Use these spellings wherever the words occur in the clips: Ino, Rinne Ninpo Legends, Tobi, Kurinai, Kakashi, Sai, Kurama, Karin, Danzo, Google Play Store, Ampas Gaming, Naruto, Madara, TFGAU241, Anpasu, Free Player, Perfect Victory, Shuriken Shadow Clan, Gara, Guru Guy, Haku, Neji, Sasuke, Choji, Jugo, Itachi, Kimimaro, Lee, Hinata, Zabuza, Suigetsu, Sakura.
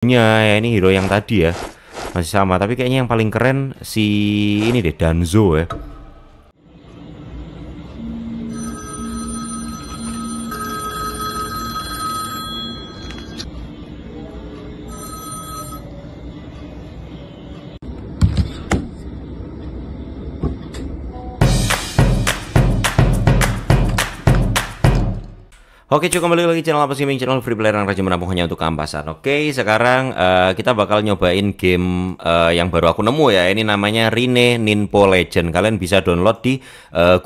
Ya, ini hero yang tadi ya. Masih sama, tapi kayaknya yang paling keren si ini deh, Danzo ya. Oke cuy, kembali lagi channel Ampas Gaming, channel Free Player yang rajin menampung hanya untuk Ampasan. Oke, sekarang kita bakal nyobain game yang baru aku nemu ya. Ini namanya Rinne Ninpo Legends. Kalian bisa download di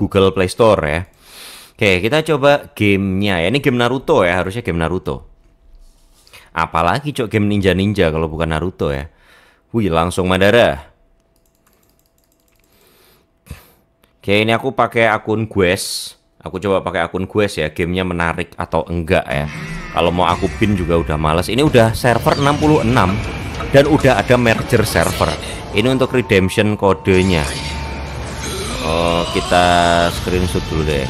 Google Play Store ya. Oke, kita coba gamenya ya. Ini game Naruto ya, harusnya game Naruto. Apalagi cuy, game ninja-ninja kalau bukan Naruto ya. Wih, langsung Madara. Oke, ini aku pakai akun Quest. Aku coba pakai akun Quest ya, gamenya menarik atau enggak ya. Kalau mau aku pin juga udah males. Ini udah server 66 dan udah ada merger server. Ini untuk redemption kodenya. Oh, kita screenshot dulu deh.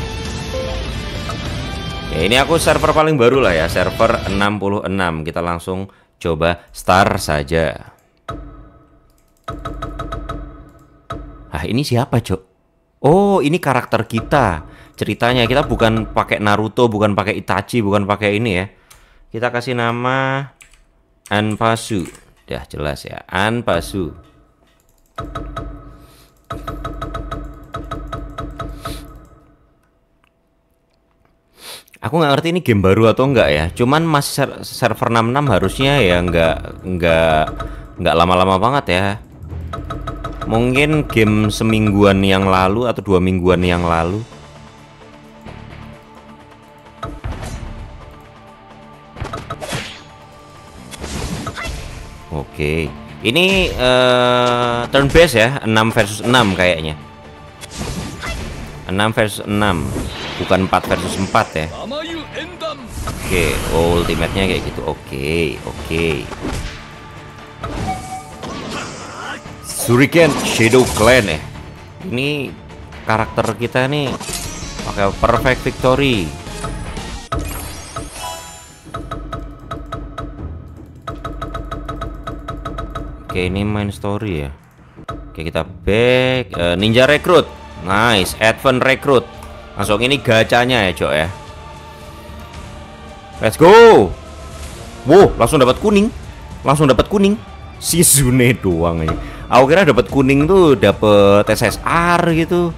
Ya, ini aku server paling baru lah ya, server 66. Kita langsung coba start saja. Ah, ini siapa, Cok? Oh, ini karakter kita. Ceritanya kita bukan pakai Naruto, bukan pakai Itachi, bukan pakai ini ya. Kita kasih nama Anpasu. Dah jelas ya, Anpasu. Aku nggak ngerti ini game baru atau enggak ya. Cuman masih server 66 harusnya ya nggak lama-lama banget ya. Mungkin game semingguan yang lalu atau 2 mingguan yang lalu. Oke, ini turn based ya, 6 versus 6 kayaknya. 6 versus 6, bukan 4 versus 4 ya. Oke, ultimate-nya kayak gitu. Oke. Shuriken Shadow Clan ya. Ini karakter kita nih pakai Perfect Victory. Oke, ini main story ya. Oke, kita back. Ninja Recruit. Nice, Advent Recruit. Langsung ini gacanya ya, Cok ya. Let's go. Wow, langsung dapat kuning. Shizune doang aja. Aku kira dapat kuning tuh dapat SSR gitu.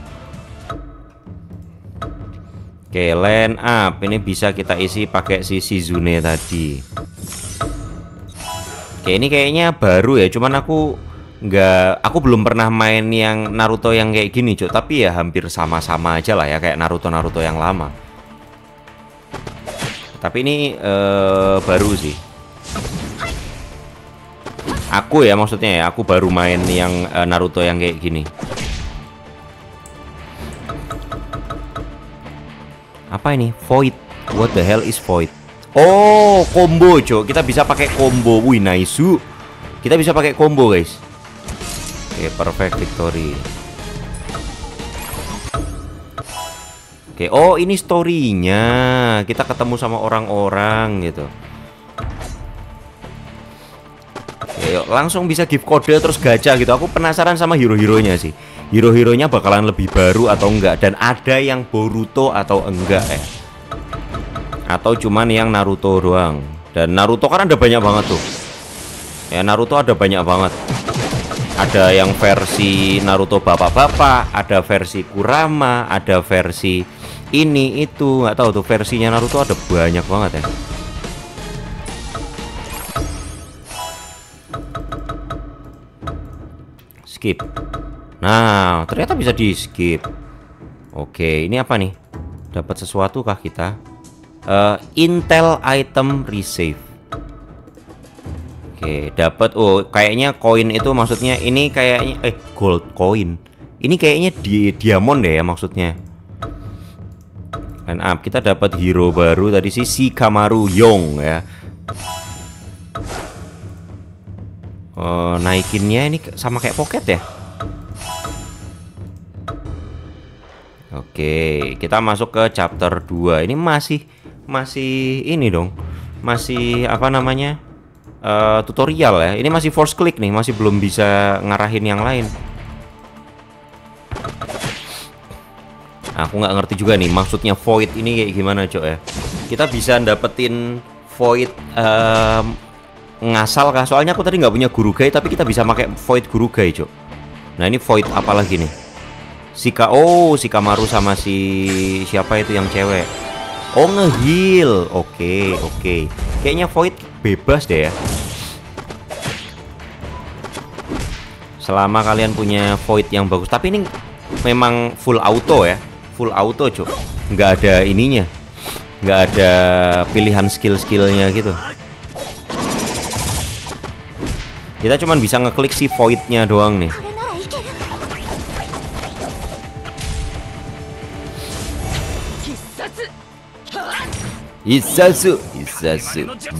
Oke, line up. Ini bisa kita isi pakai si Shizune tadi. Oke, ini kayaknya baru ya, cuman aku belum pernah main yang Naruto yang kayak gini, Cuk. Tapi ya hampir sama-sama aja lah ya, kayak Naruto yang lama. Tapi ini baru sih. Aku ya maksudnya ya, aku baru main yang Naruto yang kayak gini. Apa ini? Void. What the hell is void? Oh, combo, Cok. Kita bisa pakai combo. Wih, nice. Kita bisa pakai combo, guys. Oke, Perfect Victory. Oke, oh ini story-nya. Kita ketemu sama orang-orang gitu. Oke, yuk, langsung bisa gift kode terus gacha gitu. Aku penasaran sama hero-heronya sih. Hero-heronya bakalan lebih baru atau enggak, dan ada yang Boruto atau enggak ya. Atau cuman yang Naruto doang. Dan Naruto kan ada banyak banget tuh. Ya, Naruto ada banyak banget. Ada yang versi Naruto bapak-bapak, ada versi Kurama, ada versi ini itu, nggak tahu tuh versinya Naruto ada banyak banget ya. Skip. Nah, ternyata bisa di-skip. Oke, ini apa nih? Dapat sesuatu kah kita? Intel item receive. Oke, dapat. Oh, kayaknya koin itu maksudnya ini kayaknya gold coin. Ini kayaknya di diamond deh ya maksudnya. Line up, kita dapat hero baru tadi si Shikamaru Yong ya. Naikinnya ini sama kayak pocket ya. Oke, kita masuk ke chapter 2. Ini masih ini dong, masih apa namanya tutorial ya. Ini masih force click nih, masih belum bisa ngarahin yang lain. Nah, aku nggak ngerti juga nih maksudnya void ini kayak gimana cok ya. Kita bisa dapetin void ngasal kah? Soalnya aku tadi nggak punya Guru Guy, tapi kita bisa pakai void Guru Guy cok. Nah ini void apa lagi nih? Shikamaru sama si siapa itu yang cewek? Oh ngeheal. Oke oke. Kayaknya void bebas deh ya. Selama kalian punya void yang bagus, tapi ini memang full auto ya, full auto cok, nggak ada ininya, nggak ada pilihan skillnya gitu. Kita cuman bisa ngeklik si voidnya doang nih. Hisasu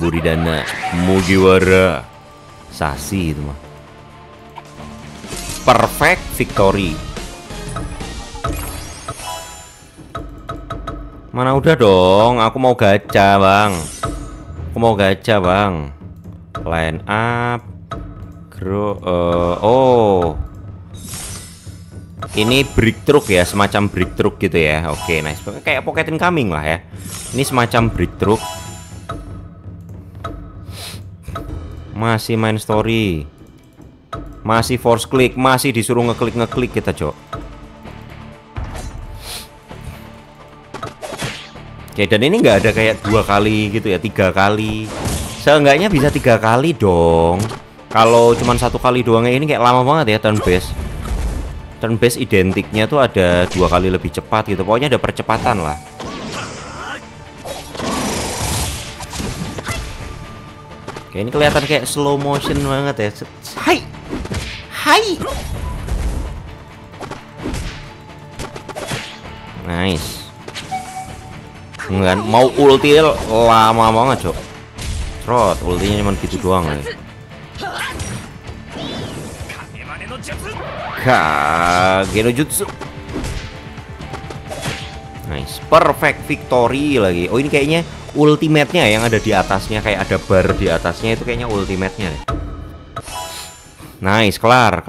buridana mugiwara sasi itu mah. Perfect Victory. Mana udah dong, aku mau gacha bang, aku mau gacha bang. Line up grow, oh ini brick truk ya, semacam brick truk gitu ya. Oke nice, kayak pocket incoming lah ya. Ini semacam brick truk. Masih main story, masih force click, masih disuruh ngeklik kita cok. Oke, dan ini nggak ada kayak 2 kali gitu ya, 3 kali. Seenggaknya bisa 3 kali dong. Kalau cuman 1 kali doangnya ini kayak lama banget ya turn base. Turn base identiknya tuh ada 2 kali lebih cepat gitu. Pokoknya ada percepatan lah. Oke, ini kelihatan kayak slow motion banget ya. Hai. Hai. Nice. Nggak mau ulti lama banget cok. Trot ultinya cuma gitu doang nih. Kageno jutsu. Nice. Perfect Victory lagi. Oh ini kayaknya ultimate-nya yang ada di atasnya, kayak ada bar di atasnya itu kayaknya ultimate-nya. Nice, kelar.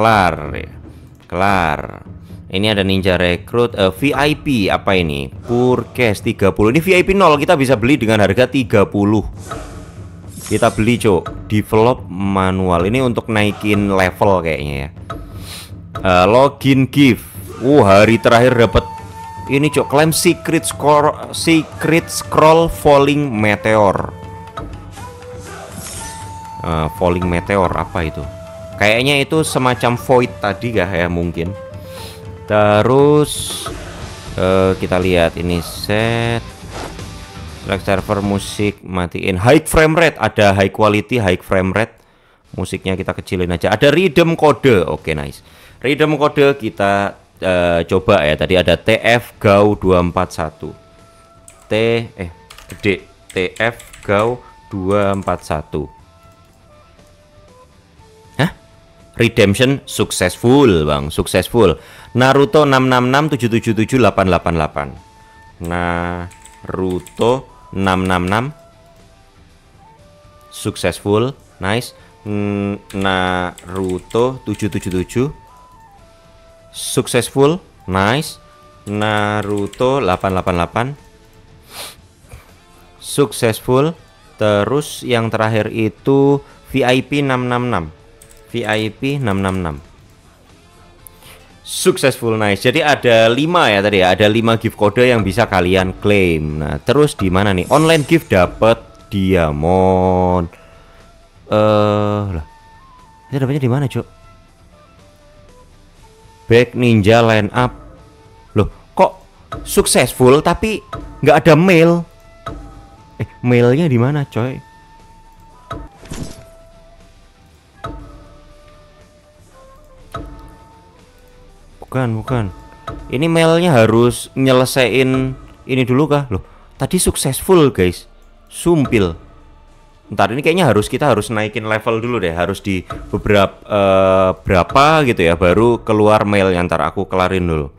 Ini ada ninja rekrut VIP apa ini? Purkes 30. Ini VIP 0 kita bisa beli dengan harga 30. Kita beli, cok. Develop manual. Ini untuk naikin level kayaknya ya. Login gift. Hari terakhir dapat ini, cok. Claim secret scroll falling meteor. Falling meteor apa itu? Kayaknya itu semacam void tadi kah ya mungkin. Terus kita lihat ini set track server musik matiin, high frame rate, ada high quality, high frame rate, musiknya kita kecilin aja, ada redeem kode. Oke nice, redeem kode kita coba ya. Tadi ada TFGAU241 TFGAU241. Hah? Redemption successful bang, successful. Naruto 666-777-888. Naruto 666 successful, nice. Naruto 777 successful, nice. Naruto 888 successful. Terus yang terakhir itu VIP 666. VIP 666 successful, nice. Jadi ada 5 ya tadi ya, ada 5 gift kode yang bisa kalian klaim. Nah terus di mana nih online gift dapat diamond? Lah kita dapatnya di mana cok? Back ninja line up. Loh kok successful tapi nggak ada mail? Mailnya di mana coy? Bukan. Ini mailnya harus nyelesain ini dulu kah? Loh, tadi successful guys. Sumpil. Ntar ini kayaknya kita harus naikin level dulu deh. Harus di beberapa berapa gitu ya, baru keluar mailnya. Ntar aku kelarin dulu.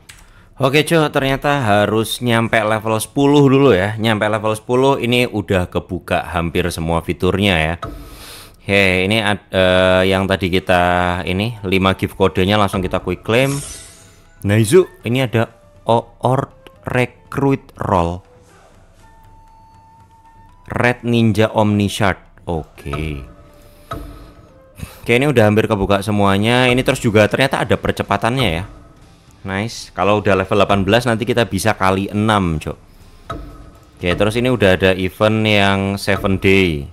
Oke cuy, ternyata harus nyampe level 10 dulu ya. Nyampe level 10 ini udah kebuka hampir semua fiturnya ya. Oke, ini yang tadi kita ini 5 gift kodenya langsung kita quick claim. Nah, Izu, ini ada Oort Recruit Roll. Red Ninja Omni Shard. Oke. Oke, ini udah hampir kebuka semuanya. Ini terus juga ternyata ada percepatannya ya. Nice. Kalau udah level 18 nanti kita bisa kali 6, Cok. Oke, terus ini udah ada event yang 7 day.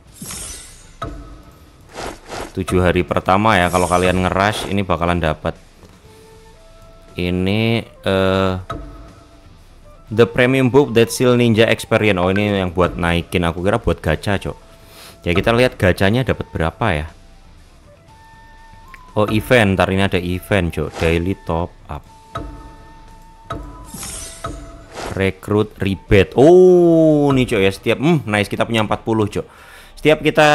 7 hari pertama ya, kalau kalian ngerush ini bakalan dapat. Ini The Premium Book That Seal Ninja Experience. Oh, ini yang buat naikin, aku kira buat gacha, Cok. Ya, kita lihat gacanya dapat berapa ya. Oh, event, ntar ini ada event, Cok. Daily top up. Recruit rebate. Oh, nih, Cok ya, setiap nice, kita punya 40, Cok. Setiap kita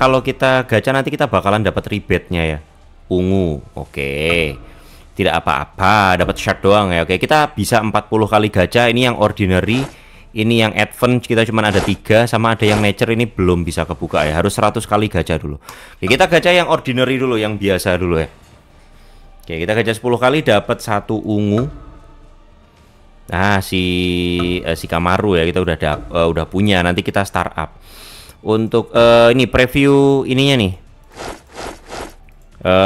kalau kita gacha nanti kita bakalan dapat rebate-nya ya. Ungu. Oke. Tidak apa-apa, dapat shard doang ya. Oke, kita bisa 40 kali gacha. Ini yang ordinary, ini yang advance kita cuma ada 3, sama ada yang nature ini belum bisa kebuka ya. Harus 100 kali gacha dulu. Oke, kita gacha yang ordinary dulu, yang biasa dulu ya. Oke, kita gacha 10 kali dapat 1 ungu. Nah, Shikamaru ya kita udah punya. Nanti kita start up. Untuk ini preview ininya nih.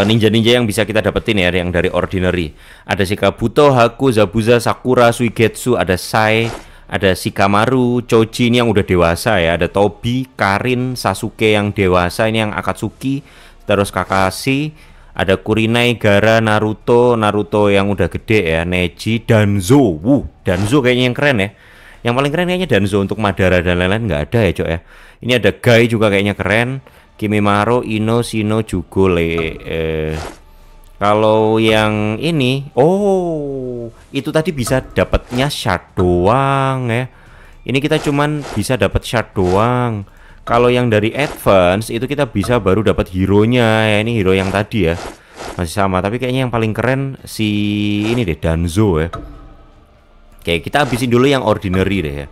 Ninja-ninja yang bisa kita dapetin ya, yang dari ordinary. Ada Shikabuto, Haku, Zabuza, Sakura, Suigetsu, ada Sai, ada Shikamaru, Choji ini yang udah dewasa ya, ada Tobi, Karin, Sasuke yang dewasa ini yang Akatsuki, terus Kakashi, ada Kurinai, Gara, Naruto yang udah gede ya, Neji, Danzo. Danzo kayaknya yang keren ya. Yang paling keren kayaknya Danzo. Untuk Madara dan lain-lain nggak ada ya, Cok ya. Ini ada Guy juga kayaknya keren. Kimimaro, Ino, Shino, Jugo, Le. Kalau yang ini, oh, itu tadi bisa dapatnya shard doang ya. Ini kita cuman bisa dapat shard doang. Kalau yang dari advance itu kita bisa baru dapat hero-nya ya. Ini hero yang tadi ya. Masih sama, tapi kayaknya yang paling keren ini deh, Danzo ya. Oke, kita habisin dulu yang ordinary deh ya.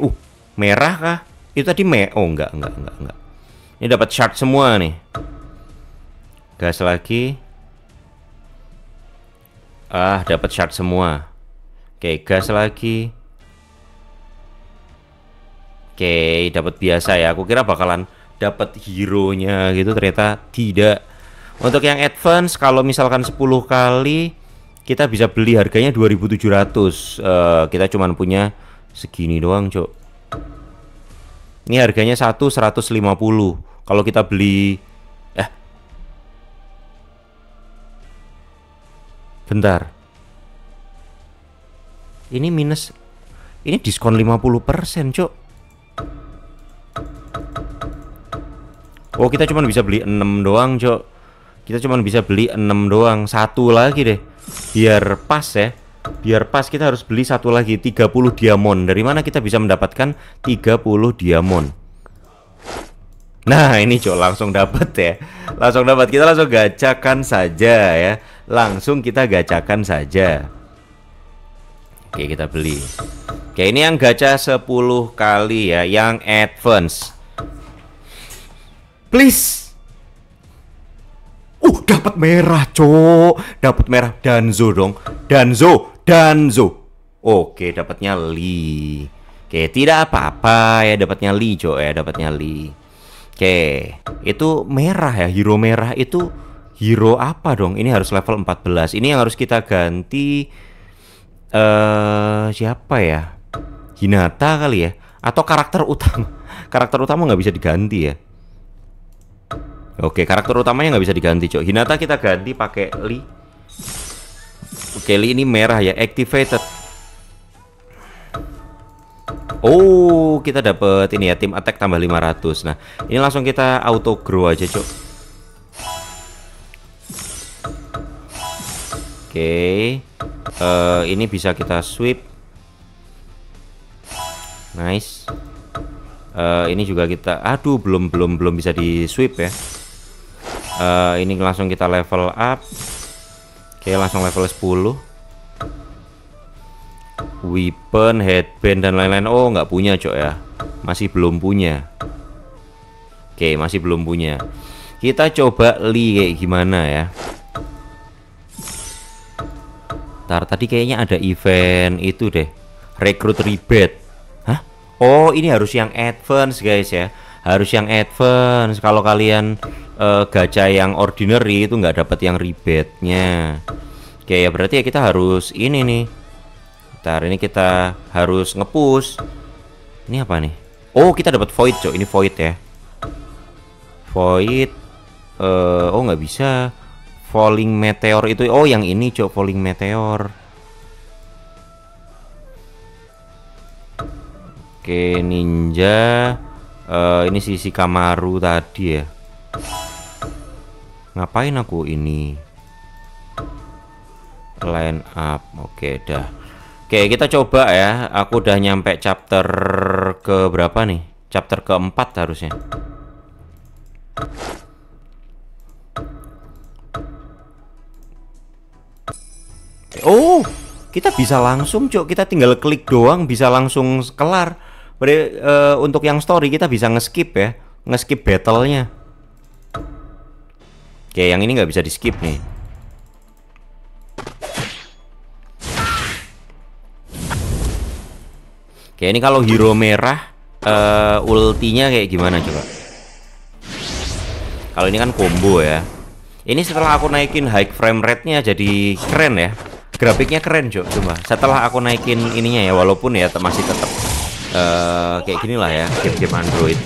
Oke, merah kah? Itu tadi enggak. Ini dapat shard semua nih. Gas lagi. Ah, dapat shard semua. Oke, gas lagi. Oke, dapat biasa ya. Aku kira bakalan dapat hero-nya gitu, ternyata tidak. Untuk yang advance kalau misalkan 10 kali kita bisa beli harganya 2.700. Kita cuman punya segini doang, Cok. Ini harganya 1.150. Kalau kita beli bentar. Ini minus. Ini diskon 50%, Cok. Oh, kita cuma bisa beli 6 doang, Cok. Kita cuma bisa beli 6 doang. Satu lagi deh. Biar pas ya. Biar pas kita harus beli satu lagi, 30 diamond. Dari mana kita bisa mendapatkan 30 diamond? Nah, ini Cok, langsung dapat ya. Langsung dapat. Kita langsung gacakan saja ya. Langsung kita gacakan saja. Oke, kita beli. Oke, ini yang gacha 10 kali ya, yang advance. Please. Dapat merah, Cok. Dapat merah. Danzo dong. Danzo. Oke, dapatnya Lee. Oke, tidak apa-apa ya, dapatnya Lee, Cok ya, dapatnya Lee. Oke, itu merah ya. Hero merah itu hero apa dong? Ini harus level 14. Ini yang harus kita ganti siapa ya? Hinata kali ya, atau karakter utama. Karakter utama nggak bisa diganti ya. Oke, karakter utamanya nggak bisa diganti, Cok. Hinata kita ganti pakai Lee. Oke, Lee ini merah ya, activated. Oh, kita dapet ini ya, tim attack tambah 500. Nah, ini langsung kita auto grow aja, Cok. Oke, ini bisa kita sweep. Nice. Ini juga kita, belum bisa di sweep ya. Ini langsung kita level up. Oke, langsung level 10. Weapon, headband, dan lain-lain. Oh, nggak punya, Cok ya. Masih belum punya. Oke, masih belum punya. Kita coba Lee kayak gimana ya. Ntar tadi kayaknya ada event itu deh, rekrut ribet. Hah? Oh, ini harus yang advance guys ya. Harus yang advance. Kalau kalian gacha yang ordinary itu nggak dapat yang ribetnya. Oke ya, berarti ya kita harus ini nih. Ntar ini kita harus ngepush. Ini apa nih? Oh, kita dapat void coy. Ini void ya. Void. Oh nggak bisa. Falling meteor itu. Oh yang ini coba, falling meteor. Oke ninja. Ini si Shikamaru tadi ya. Ngapain aku ini? Line up. Oke dah. Oke kita coba ya. Aku udah nyampe chapter ke berapa nih? Chapter keempat harusnya. Oh, kita bisa langsung, cok. Kita tinggal klik doang, bisa langsung kelar. Berarti untuk yang story kita bisa ngeskip ya, ngeskip battle-nya. Oke, yang ini nggak bisa di skip nih. Oke, ini kalau hero merah ultinya kayak gimana coba? Kalau ini kan combo ya. Ini setelah aku naikin high frame rate-nya jadi keren ya. Grafiknya keren cok, cuma setelah aku naikin ininya ya, walaupun ya masih tetap kayak ginilah ya game-game Android.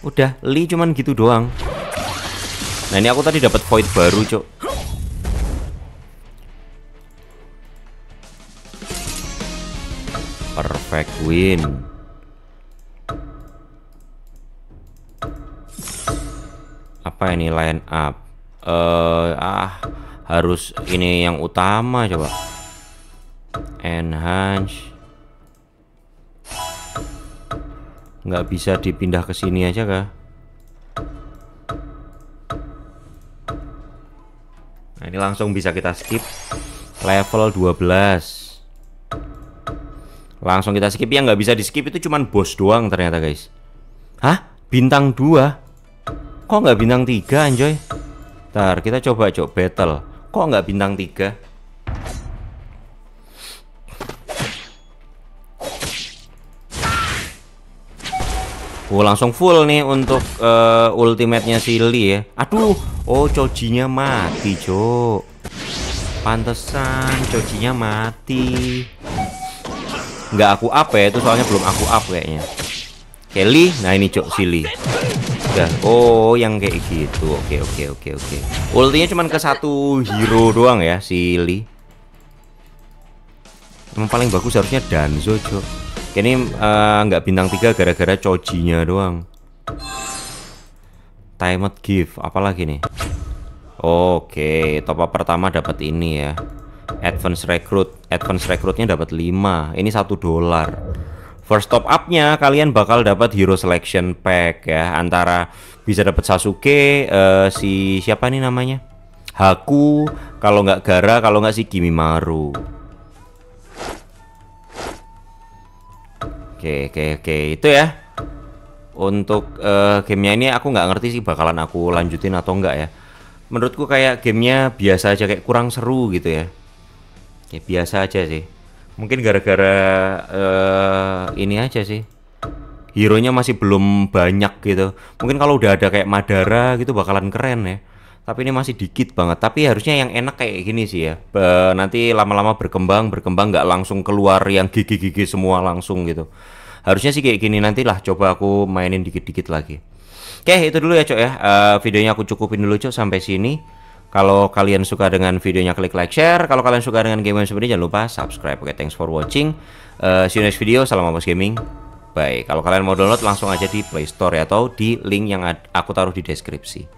Udah, Lee cuman gitu doang. Nah, ini aku tadi dapat void baru, cok. Perfect win. Apa ini line up? Harus ini yang utama coba. Enhance. Nggak bisa dipindah ke sini aja kah? Nah, ini langsung bisa kita skip. Level 12. Langsung kita skip. Yang nggak bisa di skip itu cuman bos doang ternyata guys. Hah? Bintang 2? Kok nggak bintang 3 anjoy? Ntar kita coba cok battle. Kok nggak bintang 3? Oh langsung full nih untuk ultimate-nya si Lee ya. Aduh, oh Choji-nya mati cok. Pantesan Choji-nya mati. Nggak aku up ya, itu soalnya belum aku up kayaknya. Kelly, nah ini cok si Lee. Oh, yang kayak gitu. Oke. Ultinya cuman ke satu hero doang ya, si Lee. Yang paling bagus harusnya Danzo, cok. Ini nggak bintang 3 gara-gara Choji-nya doang. Timed gift, apalagi nih? Oke, top up pertama dapat ini ya. Advance recruit, advance recruitnya dapat 5. Ini $1. First top up-nya kalian bakal dapat hero selection pack ya, antara bisa dapat Sasuke, si siapa nih namanya? Haku, kalau nggak Gara, kalau nggak si Kimimaro. Oke, itu ya. Untuk gamenya ini aku nggak ngerti sih bakalan aku lanjutin atau nggak ya. Menurutku kayak gamenya biasa aja, kayak kurang seru gitu ya. Kayak biasa aja sih. Mungkin gara-gara ini aja sih, hero-nya masih belum banyak gitu. Mungkin kalau udah ada kayak Madara gitu bakalan keren ya. Tapi ini masih dikit banget. Tapi harusnya yang enak kayak gini sih ya. Nanti lama-lama berkembang nggak langsung keluar yang gigi-gigi semua langsung gitu. Harusnya sih kayak gini, nantilah coba aku mainin dikit-dikit lagi. Oke itu dulu ya cok ya. Videonya aku cukupin dulu cok sampai sini. Kalau kalian suka dengan videonya klik like, share. Kalau kalian suka dengan game seperti ini jangan lupa subscribe. Oke, thanks for watching. See you next video. Salam Ampas Gaming. Bye. Kalau kalian mau download langsung aja di Play Store ya, atau di link yang aku taruh di deskripsi.